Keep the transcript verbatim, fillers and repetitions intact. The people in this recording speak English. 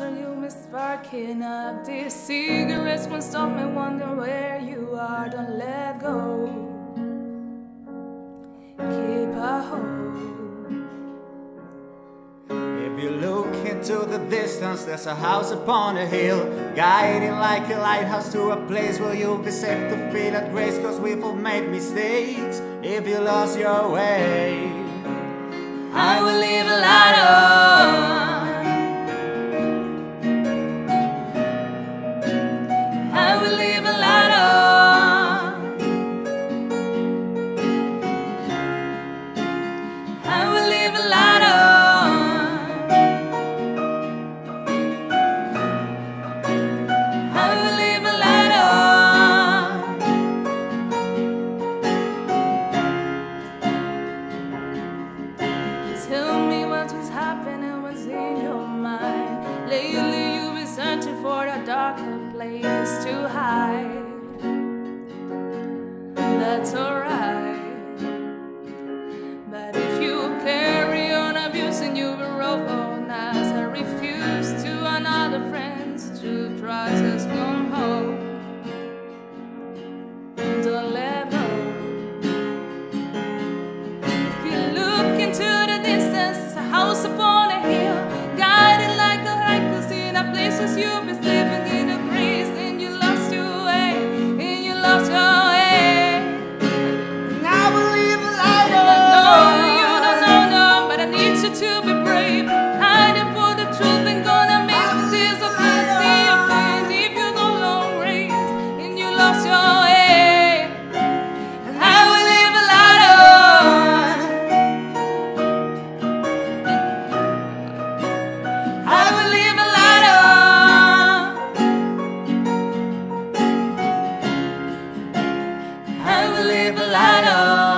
answer you, miss, if I cannot. These cigarettes won't stop me wondering where you are. Don't let go, keep a hold. If you look into the distance, there's a house upon a hill, guiding like a lighthouse to a place where you'll be safe to feel at grace, cause we've all made mistakes. If you lost your way, I will leave a light on. Lately you've been searching for a darker place to hide. That's alright. But if you carry on abusing, you'll be rough on us. I refuse to another friends to try to come home. Don't let go. If you look into the distance, there's a house upon a hill. Places you've been sleeping in the breeze, and you lost your way, and you lost your way. And I believe a light on. I know you don't know, no, but I need you to be brave. Hiding for the truth and gonna make tears of mercy. And if you don't know race, and you lost your way. I will leave a light on.